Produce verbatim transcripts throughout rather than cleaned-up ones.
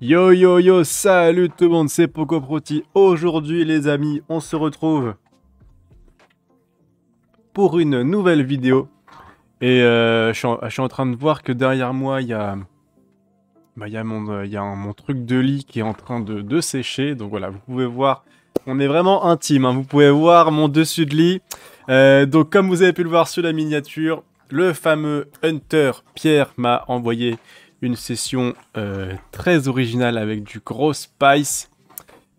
Yo yo yo, salut tout le monde, c'est PoGoProuti. Aujourd'hui les amis, on se retrouve pour une nouvelle vidéo. Et euh, je, suis en, je suis en train de voir que derrière moi, il y a, bah, y a, mon, y a un, mon truc de lit qui est en train de, de sécher. Donc voilà, vous pouvez voir, on est vraiment intime, hein, vous pouvez voir mon dessus de lit. Euh, donc comme vous avez pu le voir sur la miniature, le fameux Hunter Pierre m'a envoyé une session euh, très originale avec du gros spice.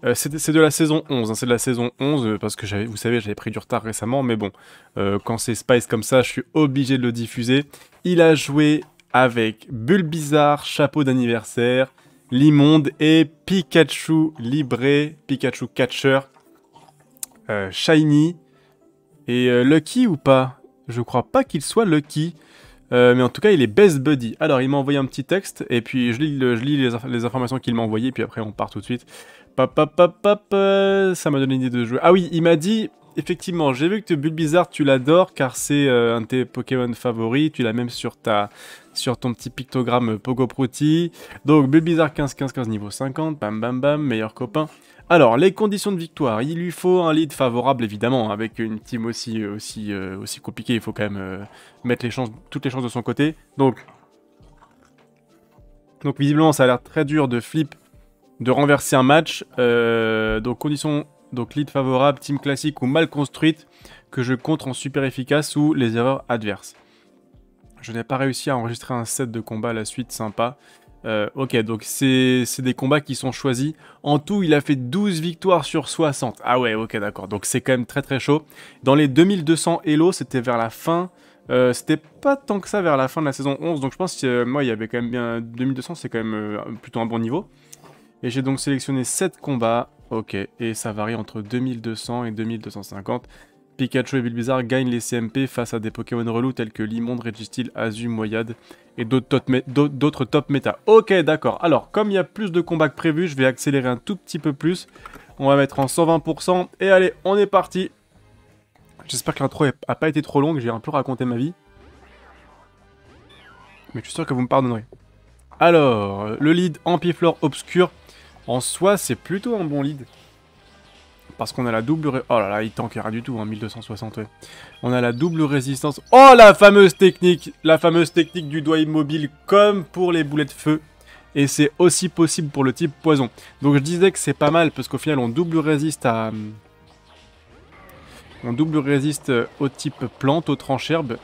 Euh, c'est de, de la saison onze, hein, c'est de la saison onze, parce que vous savez, j'avais pris du retard récemment, mais bon, euh, quand c'est spice comme ça, je suis obligé de le diffuser. Il a joué avec Bulbizarre, Chapeau d'anniversaire, Limonde et Pikachu Libré, Pikachu Catcher, euh, Shiny, et euh, Lucky ou pas? Je crois pas qu'il soit Lucky. Euh, mais en tout cas, il est best buddy. Alors, il m'a envoyé un petit texte, et puis je lis, le, je lis les, inf les informations qu'il m'a envoyées, puis après on part tout de suite. Pop, pop, pop, pop, euh, ça m'a donné l'idée de jouer. Ah oui, il m'a dit, effectivement, j'ai vu que Bulbizarre, tu l'adores, car c'est euh, un de tes Pokémon favoris, tu l'as même sur, ta, sur ton petit pictogramme PogoProuti. Donc, Bulbizarre quinze quinze quinze niveau cinquante, bam bam bam, meilleur copain. Alors, les conditions de victoire, il lui faut un lead favorable, évidemment, avec une team aussi, aussi, euh, aussi compliquée, il faut quand même euh, mettre les chances, toutes les chances de son côté. Donc, donc visiblement, ça a l'air très dur de flip, de renverser un match. Euh, donc, conditions, donc lead favorable, team classique ou mal construite, que je contre en super efficace ou les erreurs adverses. Je n'ai pas réussi à enregistrer un set de combat à la suite, sympa. Euh, ok, donc c'est des combats qui sont choisis. En tout, il a fait douze victoires sur soixante. Ah ouais, ok, d'accord. Donc c'est quand même très très chaud. Dans les deux mille deux cents Elo, c'était vers la fin. Euh, c'était pas tant que ça vers la fin de la saison onze. Donc je pense que euh, moi, il y avait quand même bien... deux mille deux cents, c'est quand même euh, plutôt un bon niveau. Et j'ai donc sélectionné sept combats. Ok, et ça varie entre deux mille deux cents et deux mille deux cent cinquante. Pikachu et Bulbizarre gagnent les C M P face à des Pokémon relous tels que Limonde, Registeel, Azumarill, Moyade et d'autres top méta. Ok, d'accord. Alors, comme il y a plus de combats que prévu, je vais accélérer un tout petit peu plus. On va mettre en cent vingt pour cent. Et allez, on est parti. J'espère que l'intro n'a pas été trop longue. J'ai un peu raconté ma vie. Mais je suis sûr que vous me pardonnerez. Alors, le lead Empiflor Obscur. En soi, c'est plutôt un bon lead. Parce qu'on a la double... Oh là là, il tank rien du tout, hein, mille deux cent soixante, ouais. On a la double résistance... Oh, la fameuse technique La fameuse technique du doigt immobile, comme pour les boulets de feu. Et c'est aussi possible pour le type poison. Donc je disais que c'est pas mal, parce qu'au final, on double résiste à... On double résiste au type plante, au trancherbe.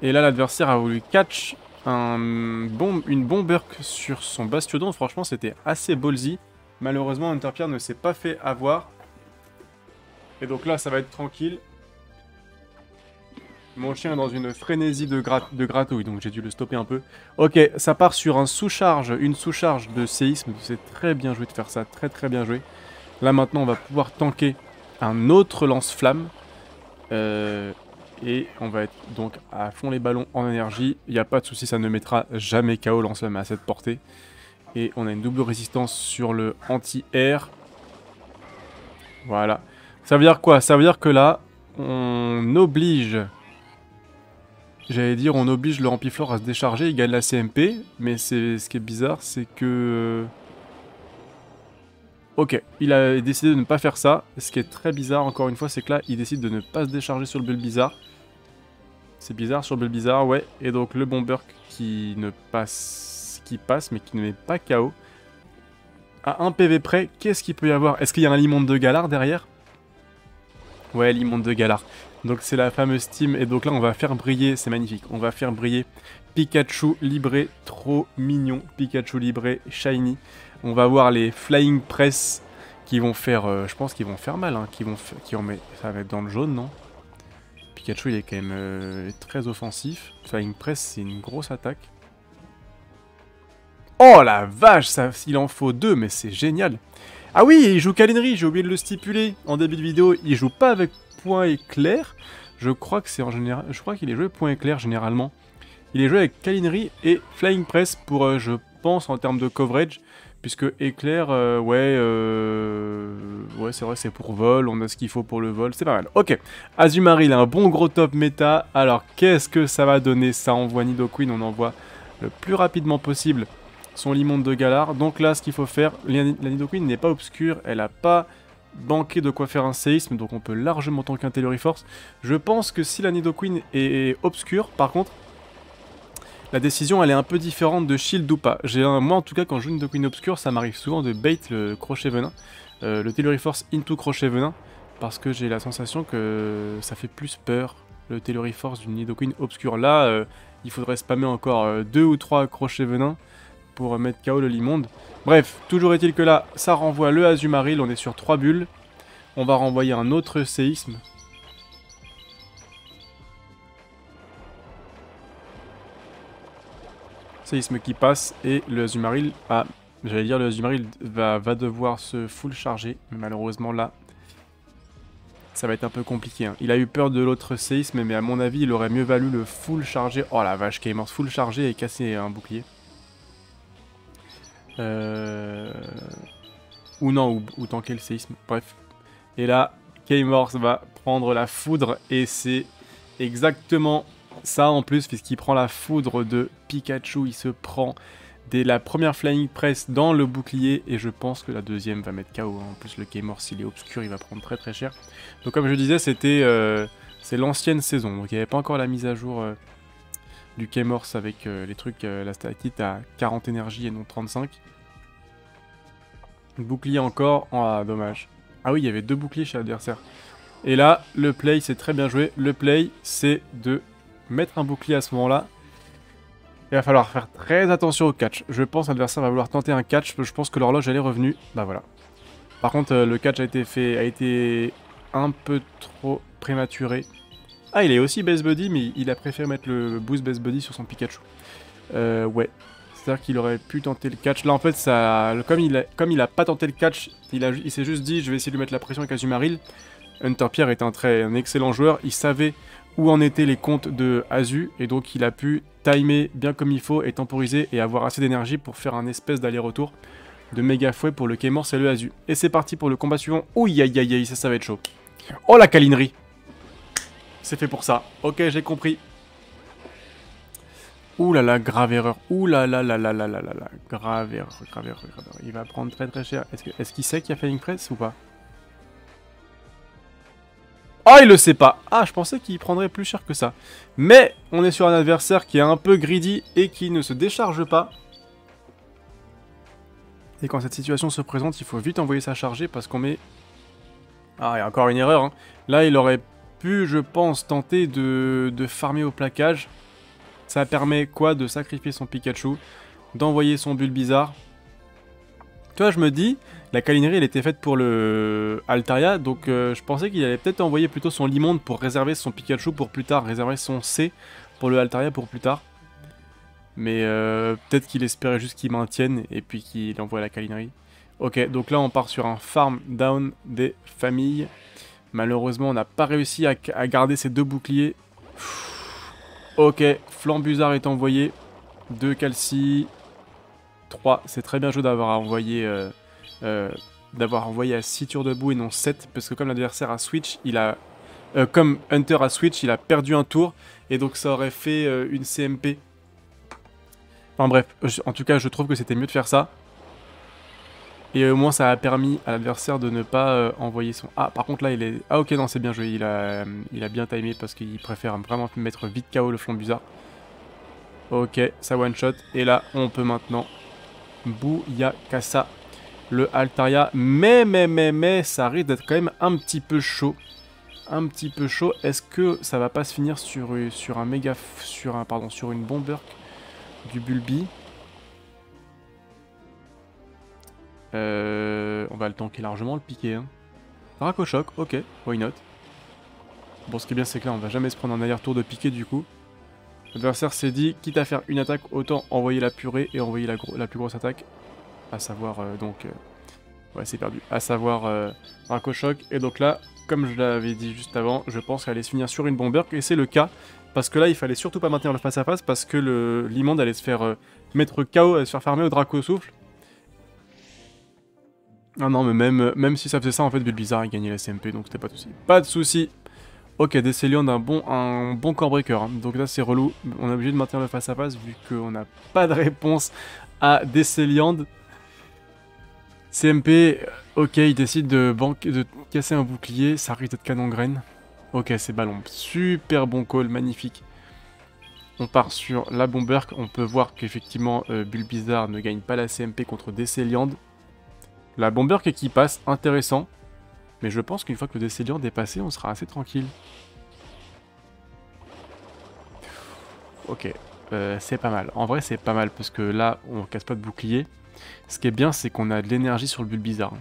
Et là, l'adversaire a voulu catch un bombe... une Bombeurque sur son Bastiodon. Franchement, c'était assez ballsy. Malheureusement, Hunter Pierre ne s'est pas fait avoir. Et donc là, ça va être tranquille. Mon chien est dans une frénésie de, grat de gratouille, donc j'ai dû le stopper un peu. Ok, ça part sur un sous-charge, une sous-charge de séisme. C'est très bien joué de faire ça, très très bien joué. Là maintenant, on va pouvoir tanker un autre lance-flamme. Euh, et on va être donc à fond les ballons en énergie. Il n'y a pas de souci, ça ne mettra jamais K O lance-flamme à cette portée. Et on a une double résistance sur le anti-air. Voilà. Ça veut dire quoi? Ça veut dire que là, on oblige... J'allais dire, on oblige le Rampiflore à se décharger, il gagne la C M P. Mais ce qui est bizarre, c'est que... Ok, il a décidé de ne pas faire ça. Ce qui est très bizarre, encore une fois, c'est que là, il décide de ne pas se décharger sur le Bulbizarre. C'est bizarre, sur le Bulbizarre, ouais. Et donc, le Bomberk qui ne passe... qui passe, mais qui ne met pas K O. À un P V près, qu'est-ce qu'il peut y avoir? Est-ce qu'il y a un Limonde de Galar derrière? Ouais, Limonde de Galar. Donc c'est la fameuse team. Et donc là, on va faire briller. C'est magnifique. On va faire briller Pikachu Libré. Trop mignon. Pikachu Libré, Shiny. On va voir les Flying Press qui vont faire... Euh, je pense qu'ils vont faire mal. Hein, qui vont qui vont mettre, ça va être dans le jaune, non? Pikachu, il est quand même euh, très offensif. Flying Press, c'est une grosse attaque. Oh la vache, ça, il en faut deux, mais c'est génial. Ah oui, il joue Kalinerie, j'ai oublié de le stipuler en début de vidéo. Il joue pas avec Point Éclair. Je crois que c'est en général, je crois qu'il est joué Point Éclair généralement. Il est joué avec Kalinerie et Flying Press pour, euh, je pense, en termes de coverage, puisque Éclair, euh, ouais, euh, ouais, c'est vrai, c'est pour vol. On a ce qu'il faut pour le vol, c'est pas mal. Ok, Azumarill a un bon gros top méta. Alors qu'est-ce que ça va donner? Ça envoie Nidoqueen, on envoie le plus rapidement possible son Limonde de Galar. Donc là, ce qu'il faut faire, la Nidoqueen n'est pas obscure, elle n'a pas banqué de quoi faire un séisme, donc on peut largement tanker un Téléreforce. Je pense que si la Nidoqueen est obscure, par contre, la décision elle est un peu différente de shield ou pas. J'ai un, moi en tout cas, quand je joue Nidoqueen obscure, ça m'arrive souvent de bait le crochet venin, euh, le Téléreforce into crochet venin, parce que j'ai la sensation que ça fait plus peur le Téléreforce d'une Nidoqueen obscure. Là, euh, il faudrait spammer encore euh, deux ou trois crochets venin pour euh, mettre K O le Limonde. Bref, toujours est-il que là, ça renvoie le Azumarill, on est sur trois bulles. On va renvoyer un autre séisme. Séisme qui passe et le Azumarill, ah, j'allais dire le Azumarill va, va devoir se full charger, mais malheureusement là, ça va être un peu compliqué, hein. Il a eu peur de l'autre séisme, mais à mon avis, il aurait mieux valu le full chargé. Oh la vache, Gamers, full chargé et casser un bouclier. Euh... Ou non, ou, ou tanker le séisme, bref. Et là, Gamers va prendre la foudre, et c'est exactement ça en plus, puisqu'il prend la foudre de Pikachu, il se prend... Dès la première Flying Press dans le bouclier, et je pense que la deuxième va mettre K O. En plus, le Gamer, s'il est obscur, il va prendre très très cher. Donc comme je disais, c'était euh, c'est l'ancienne saison. Donc il n'y avait pas encore la mise à jour euh, du Gamer avec euh, les trucs, euh, la statite à quarante énergie et non trente-cinq. Bouclier encore, ah dommage. Ah oui, il y avait deux boucliers chez l'adversaire. Et là, le play, c'est très bien joué. Le play, c'est de mettre un bouclier à ce moment-là. Il va falloir faire très attention au catch. Je pense que l'adversaire va vouloir tenter un catch. Je pense que l'horloge, elle est revenue. Bah voilà. Par contre, le catch a été fait, a été un peu trop prématuré. Ah, il est aussi base buddy, mais il a préféré mettre le boost base buddy sur son Pikachu. Euh, ouais. C'est-à-dire qu'il aurait pu tenter le catch. Là, en fait, ça, comme il a, comme il a pas tenté le catch, il, il s'est juste dit, je vais essayer de lui mettre la pression avec Azumarill. Hunter Pierre est un très un excellent joueur. Il savait où en étaient les comptes de Azu, et donc il a pu timer bien comme il faut et temporiser et avoir assez d'énergie pour faire un espèce d'aller-retour de méga fouet pour le K-Mors et le Azu. Et c'est parti pour le combat suivant. Ouïe aïe aïe aïe, ça ça va être chaud. Oh la Kalinerie. C'est fait pour ça. Ok, j'ai compris. Ouh là là, grave erreur. Ouh là là là là là là là là. Grave erreur, grave erreur, grave erreur. Il va prendre très très cher. Est-ce que, est-ce qu'il sait qu'il y a Flying Press ou pas? Oh, il le sait pas. Ah, je pensais qu'il prendrait plus cher que ça. Mais on est sur un adversaire qui est un peu greedy et qui ne se décharge pas. Et quand cette situation se présente, il faut vite envoyer sa chargée parce qu'on met... Ah, il y a encore une erreur, hein. Là, il aurait pu, je pense, tenter de, de farmer au plaquage. Ça permet quoi? De sacrifier son Pikachu, d'envoyer son Bulbizarre. Tu vois, je me dis... La Kalinerie, elle était faite pour le Altaria, donc euh, je pensais qu'il allait peut-être envoyer plutôt son Limonde pour réserver son Pikachu pour plus tard, réserver son C pour le Altaria pour plus tard. Mais euh, peut-être qu'il espérait juste qu'il maintienne et puis qu'il envoie la Kalinerie. Ok, donc là on part sur un farm down des familles. Malheureusement, on n'a pas réussi à, à garder ces deux boucliers. Pfff. Ok, Flambuzard est envoyé. deux Calci. trois, c'est très bien joué d'avoir envoyé... Euh, Euh, d'avoir envoyé à six tours debout et non sept, parce que comme l'adversaire a switch, il a euh, comme Hunter a switch, il a perdu un tour, et donc ça aurait fait euh, une C M P. Enfin bref, je, en tout cas je trouve que c'était mieux de faire ça, et euh, au moins ça a permis à l'adversaire de ne pas euh, envoyer son... Ah par contre là il est... Ah ok non, c'est bien joué, il a, euh, il a bien timé parce qu'il préfère vraiment mettre vite K O le Flambuzard. Ok, ça one shot, et là on peut maintenant Bouyakasa le Altaria, mais, mais, mais, mais, ça risque d'être quand même un petit peu chaud. Un petit peu chaud. Est-ce que ça va pas se finir sur, sur un méga... Sur un, pardon, sur une Bombeurque du Bulbi? Euh, on va le tanker largement, le piquer. Hein. Draco-choc, ok, why not? Bon, ce qui est bien, c'est que là, on va jamais se prendre un aller-retour de piqué, du coup. L'adversaire s'est dit, quitte à faire une attaque, autant envoyer la purée et envoyer la, gro la plus grosse attaque. À savoir euh, donc... Euh, ouais, c'est perdu. À savoir euh, Draco-choc. Et donc là, comme je l'avais dit juste avant, je pense qu'elle allait se finir sur une Bomberk. Et c'est le cas. Parce que là, il fallait surtout pas maintenir le face-à-face. -face parce que le Limonde allait se faire euh, mettre K O, allait se faire farmer au Draco-souffle. Ah non, mais même, même si ça faisait ça, en fait, Bulbizarre a gagné la C M P. Donc c'était pas de souci. Pas de souci. Ok, Desséliande a un bon, un bon corps breaker. Hein. Donc là, c'est relou. On est obligé de maintenir le face-à-face -face, vu qu'on n'a pas de réponse à Desséliande. C M P, ok, il décide de, de casser un bouclier, ça risque d'être canon graine. Ok, c'est ballon, super bon call, magnifique. On part sur la Bomberk, on peut voir qu'effectivement euh, Bulbizarre ne gagne pas la C M P contre Desséliande. La Bomberk qui passe, intéressant. Mais je pense qu'une fois que le Desséliande est passé, on sera assez tranquille. Ok, euh, c'est pas mal. En vrai, c'est pas mal parce que là, on casse pas de bouclier. Ce qui est bien, c'est qu'on a de l'énergie sur le Bulbizarre.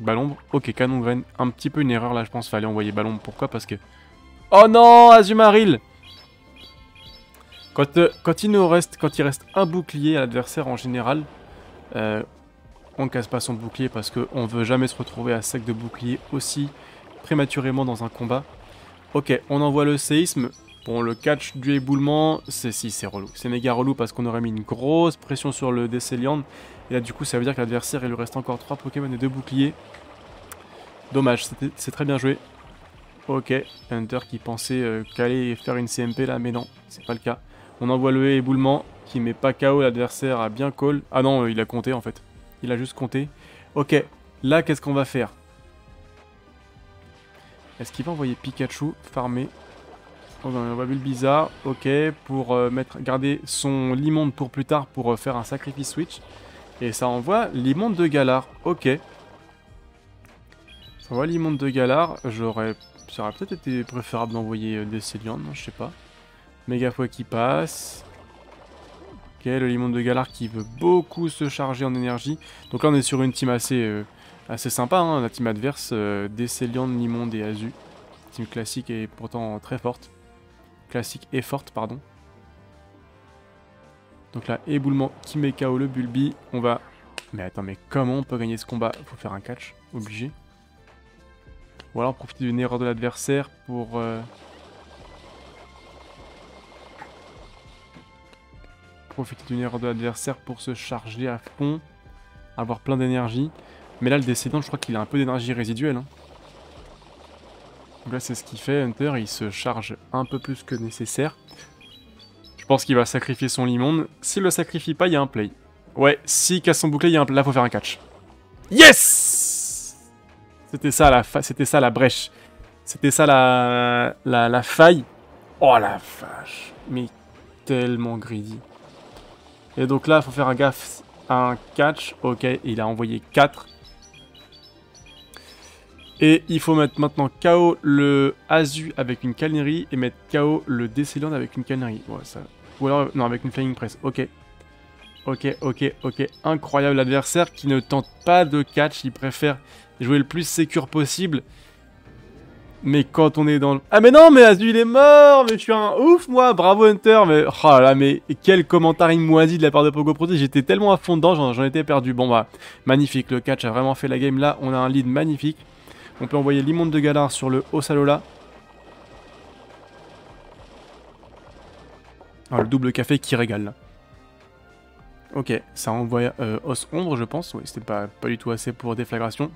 Ballombre, ok, canon graine. Un petit peu une erreur là, je pense. Fallait envoyer Ballombre. Pourquoi? Parce que... Oh non, Azumarill! Quand, euh, quand il nous reste, quand il reste un bouclier à l'adversaire en général, euh, on ne casse pas son bouclier parce qu'on ne veut jamais se retrouver à sec de bouclier aussi prématurément dans un combat. Ok, on envoie le séisme. Bon, le catch du éboulement, c'est si, c'est relou. C'est méga relou parce qu'on aurait mis une grosse pression sur le Desséliande. Et là, du coup, ça veut dire que l'adversaire, il lui reste encore trois Pokémon et deux boucliers. Dommage, c'est très bien joué. Ok, Hunter qui pensait euh, qu'aller faire une C M P là, mais non, c'est pas le cas. On envoie le éboulement qui met pas K O l'adversaire à bien call. Ah non, euh, il a compté en fait. Il a juste compté. Ok, là, qu'est-ce qu'on va faire? Est-ce qu'il va envoyer Pikachu farmer? On va Bulbizarre, ok, pour euh, mettre, garder son Limonde pour plus tard pour euh, faire un sacrifice switch. Et ça envoie Limonde de Galar, ok. Ça envoie Limonde de Galar, j'aurais... Ça aurait peut-être été préférable d'envoyer euh, Desséliande, je sais pas. Méga fouet qui passe... Okay, le Limonde de Galar qui veut beaucoup se charger en énergie. Donc là on est sur une team assez, euh, assez sympa, hein, la team adverse, euh, Desséliande, Limonde et Azu. Team classique et pourtant très forte. Classique et forte, pardon. Donc là, éboulement qui met K O le Bulbi. On va... Mais attends, mais comment on peut gagner ce combat? Faut faire un catch, obligé. Ou alors profiter d'une erreur de l'adversaire pour... Euh... profiter d'une erreur de l'adversaire pour se charger à fond, avoir plein d'énergie. Mais là, le décédant, je crois qu'il a un peu d'énergie résiduelle. Hein. Donc là, c'est ce qu'il fait, Hunter, il se charge un peu plus que nécessaire. Je pense qu'il va sacrifier son Limonde. S'il le sacrifie pas, il y a un play. Ouais, s'il casse son bouclier, il y a un play. Là, faut faire un catch. Yes! C'était ça la fa... c'était ça la brèche. C'était ça la... la... la faille. Oh la vache. Mais tellement greedy. Et donc là, il faut faire un gaffe à un catch. Ok, il a envoyé quatre. Et il faut mettre maintenant K O le Azu avec une Kalinerie et mettre K O le Desséliande avec une Kalinerie. Ouais, ça... Ou alors, non, avec une Flying Press. Ok. Ok, ok, ok. Incroyable, l'adversaire qui ne tente pas de catch. Il préfère jouer le plus sécure possible. Mais quand on est dans le... Ah mais non, mais Azu il est mort. Mais je suis un ouf moi. Bravo Hunter. Mais oh là, mais quel commentaire moisi de la part de PoGoProuti. J'étais tellement à fond dedans, j'en étais perdu. Bon bah, magnifique. Le catch a vraiment fait la game là. On a un lead magnifique. On peut envoyer Limonde de Galar sur le Ossalola. Ah, le double café qui régale là. Ok, ça envoie euh, Os Ombre je pense. Oui, c'était pas, pas du tout assez pour déflagration.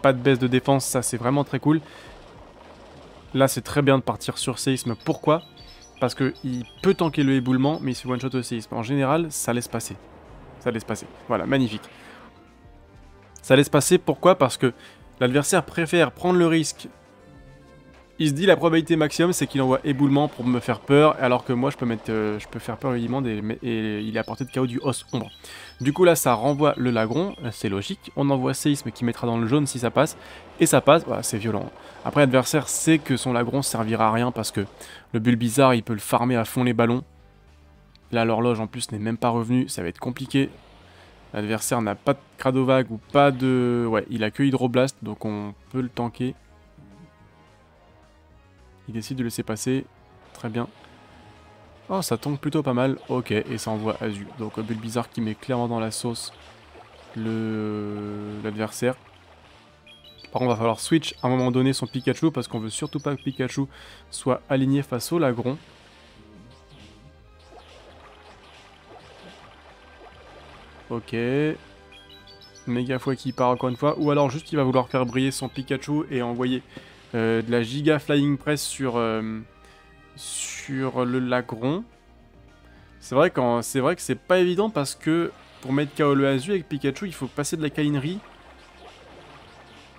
Pas de baisse de défense, ça c'est vraiment très cool. Là c'est très bien de partir sur séisme. Pourquoi? Parce qu'il peut tanker le éboulement, mais il se one-shot au séisme. En général, ça laisse passer. Ça laisse passer. Voilà, magnifique. Ça laisse passer, pourquoi? Parce que l'adversaire préfère prendre le risque. Il se dit la probabilité maximum c'est qu'il envoie éboulement pour me faire peur, alors que moi je peux, mettre, euh, je peux faire peur le Limonde et, et il est à portée de K O du os ombre. Du coup là ça renvoie le Lagron, c'est logique. On envoie séisme qui mettra dans le jaune si ça passe. Et ça passe, voilà, c'est violent. Après l'adversaire sait que son Lagron servira à rien parce que le Bulbizarre il peut le farmer à fond les ballons. Là l'horloge en plus n'est même pas revenue, ça va être compliqué. L'adversaire n'a pas de Cradovague ou pas de... Ouais, il a que Hydroblast, donc on peut le tanker. Il décide de laisser passer. Très bien. Oh, ça tank plutôt pas mal. Ok, et ça envoie Azu. Donc Bulbizarre qui met clairement dans la sauce le l'adversaire. Par contre, va falloir switch à un moment donné son Pikachu, parce qu'on veut surtout pas que Pikachu soit aligné face au Lagron. Ok, méga fouet qui part encore une fois, ou alors juste il va vouloir faire briller son Pikachu et envoyer euh, de la giga flying press sur, euh, sur le Lagron. C'est vrai, vrai que c'est pas évident parce que pour mettre K O le Azu avec Pikachu, il faut passer de la Kalinerie.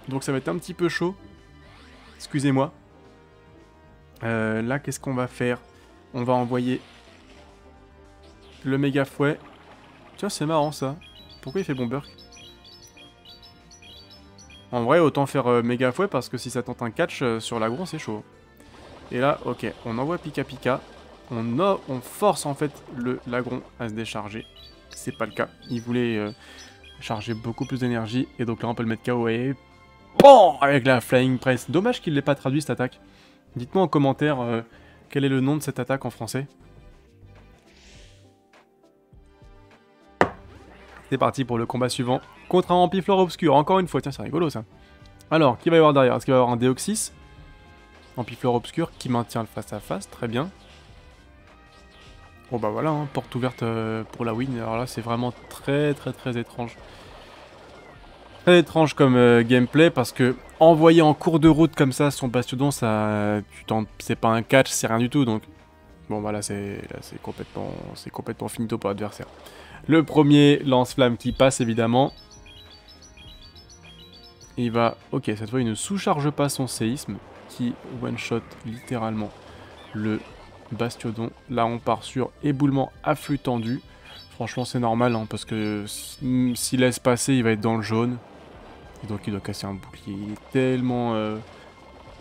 Donc ça va être un petit peu chaud. Excusez-moi. Euh, là, qu'est-ce qu'on va faire? On va envoyer le méga fouet. Tiens, c'est marrant ça. Pourquoi il fait Bombeurk? En vrai, autant faire euh, méga fouet parce que si ça tente un catch euh, sur Lagron, c'est chaud. Et là, ok, on envoie Pika Pika. On, a, on force en fait le Lagron à se décharger. C'est pas le cas. Il voulait euh, charger beaucoup plus d'énergie. Et donc là, on peut le mettre K O et... Bon, avec la Flying Press. Dommage qu'il ne l'ait pas traduit cette attaque. Dites-moi en commentaire euh, quel est le nom de cette attaque en français. C'est parti pour le combat suivant. Contre un Empiflor Obscur, encore une fois. Tiens, c'est rigolo ça. Alors, qui va y avoir derrière? Est-ce qu'il va y avoir un Deoxys? Empiflor Obscur qui maintient le face à face, très bien. Bon bah voilà, hein, porte ouverte euh, pour la win. Alors là, c'est vraiment très très très étrange. Très étrange comme euh, gameplay parce que envoyer en cours de route comme ça son Bastiodon, ça, tu c'est pas un catch, c'est rien du tout. Donc bon bah là, c'est complètement, c'est complètement finito pour l'adversaire. Le premier lance-flamme qui passe évidemment. Il va, ok, cette fois il ne sous-charge pas son séisme qui one-shot littéralement le Bastiodon. Là on part sur éboulement à flux tendu. Franchement c'est normal hein, parce que s'il laisse passer il va être dans le jaune. Et donc il doit casser un bouclier. Il est tellement, euh,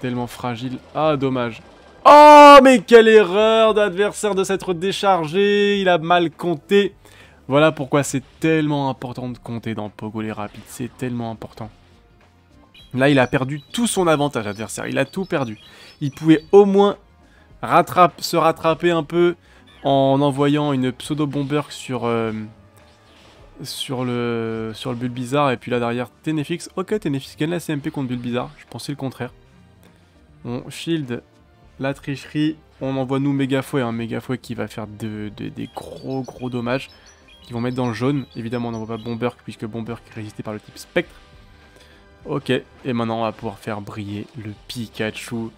tellement fragile. Ah dommage. Oh mais quelle erreur d'adversaire de s'être déchargé. Il a mal compté. Voilà pourquoi c'est tellement important de compter dans Pogo les rapides. C'est tellement important. Là il a perdu tout son avantage adversaire. Il a tout perdu. Il pouvait au moins... Rattrape, se rattraper un peu en envoyant une pseudo-bomberk sur, euh, sur le sur le Bulbizarre. Et puis là derrière, Ténéfix. Ok, Ténéfix gagne la C M P contre Bulbizarre. Je pensais le contraire. On shield la tricherie. On envoie nous méga fouet. Un hein, méga fouet qui va faire de, de, des gros gros dommages. Qui vont mettre dans le jaune. Évidemment, on n'envoie pas Bomberk puisque Bomberk est résisté par le type Spectre. Ok, et maintenant on va pouvoir faire briller le Pikachu.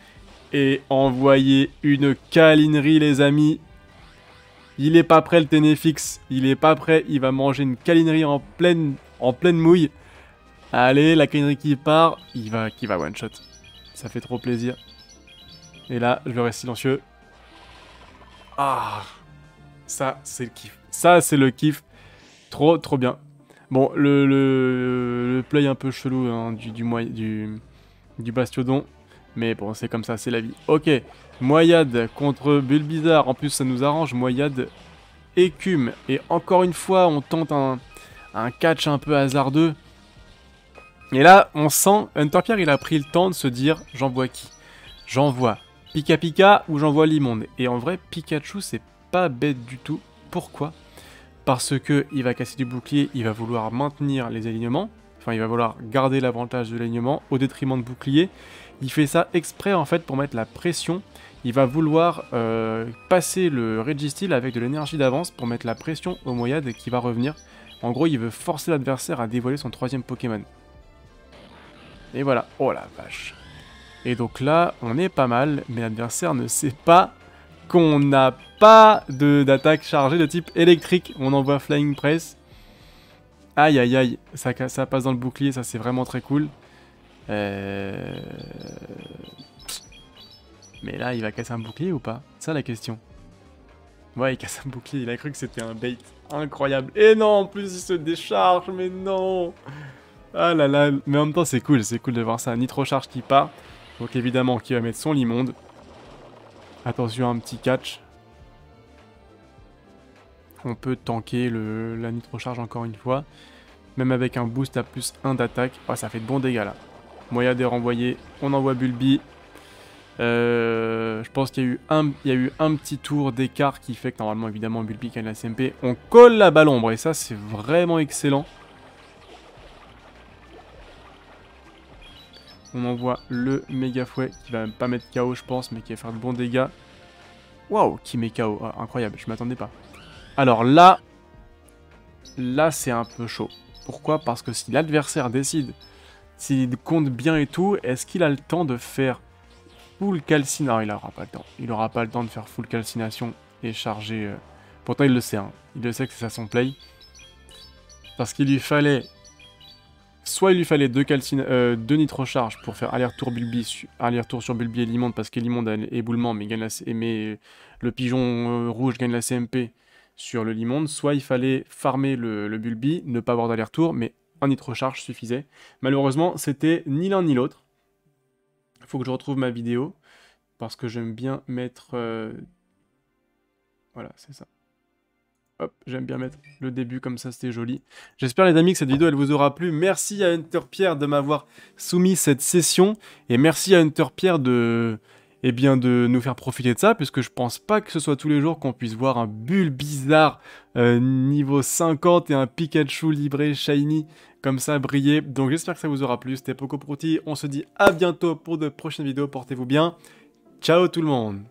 Et envoyer une Kalinerie, les amis. Il est pas prêt, le Ténéfix. Il est pas prêt. Il va manger une Kalinerie en pleine, en pleine mouille. Allez, la Kalinerie qui part. Il va, qui va one-shot. Ça fait trop plaisir. Et là, je reste silencieux. Ah, ça, c'est le kiff. Ça, c'est le kiff. Trop, trop bien. Bon, le, le, le play un peu chelou hein, du, du, du, du Bastiodon. Mais bon, c'est comme ça, c'est la vie. Ok, Moyade contre Bulbizarre. En plus, ça nous arrange. Moyade écume. Et encore une fois, on tente un, un catch un peu hasardeux. Et là, on sent... Hunter Pierre, il a pris le temps de se dire, j'envoie qui? J'envoie Pika Pika ou j'envoie Limonde. Et en vrai, Pikachu, c'est pas bête du tout. Pourquoi? Parce que il va casser du bouclier, il va vouloir maintenir les alignements. Enfin, il va vouloir garder l'avantage de l'alignement au détriment de bouclier. Il fait ça exprès en fait pour mettre la pression. Il va vouloir euh, passer le Registeel avec de l'énergie d'avance pour mettre la pression au Moyade qui va revenir. En gros, il veut forcer l'adversaire à dévoiler son troisième Pokémon. Et voilà. Oh la vache. Et donc là, on est pas mal, mais l'adversaire ne sait pas qu'on n'a pas d'attaque chargée de type électrique. On envoie Flying Press. Aïe aïe aïe. Ça, ça passe dans le bouclier, ça c'est vraiment très cool. Euh... Mais là, il va casser un bouclier ou pas? C'est ça la question. Ouais, il casse un bouclier. Il a cru que c'était un bait incroyable. Et non, en plus, il se décharge. Mais non. Ah là là. Mais en même temps, c'est cool. C'est cool de voir ça. Nitrocharge qui part. Donc évidemment, qui va mettre son Limonde. Attention, un petit catch. On peut tanker le... la Nitrocharge encore une fois. Même avec un boost à plus un d'attaque. Oh, ça fait de bons dégâts là. Moyade est renvoyé. On envoie Bulbi. Euh, je pense qu'il y, y a eu un petit tour d'écart qui fait que normalement, évidemment, Bulbi gagne la C M P. On colle la balle ombre. Et ça, c'est vraiment excellent. On envoie le méga fouet qui va même pas mettre K O, je pense, mais qui va faire de bons dégâts. Waouh, qui met K O. Ah, incroyable, je m'attendais pas. Alors là, là, c'est un peu chaud. Pourquoi? Parce que si l'adversaire décide, s'il compte bien et tout, est-ce qu'il a le temps de faire full calcination? Non, il n'aura pas le temps. Il n'aura pas le temps de faire full calcination et charger... Euh... Pourtant, il le sait. Hein. Il le sait que c'est ça son play. Parce qu'il lui fallait... Soit il lui fallait deux, euh, deux nitrocharges pour faire aller-retour sur, aller sur Bulbi et Limonde, parce que Limonde a éboulement, mais, gagne la, mais le pigeon euh, rouge gagne la C M P sur le Limonde. Soit il fallait farmer le, le Bulbi, ne pas avoir d'aller-retour, mais un nitrocharge suffisait. Malheureusement, c'était ni l'un ni l'autre. Il faut que je retrouve ma vidéo, parce que j'aime bien mettre... Euh... Voilà, c'est ça. Hop, j'aime bien mettre le début comme ça, c'était joli. J'espère les amis que cette vidéo elle vous aura plu. Merci à Hunter Pierre de m'avoir soumis cette session. Et merci à Hunter Pierre de, eh bien, de nous faire profiter de ça. Puisque je pense pas que ce soit tous les jours qu'on puisse voir un Bulbizarre euh, niveau cinquante et un Pikachu Libré Shiny comme ça briller. Donc j'espère que ça vous aura plu. C'était PoGoProuti. On se dit à bientôt pour de prochaines vidéos. Portez-vous bien. Ciao tout le monde.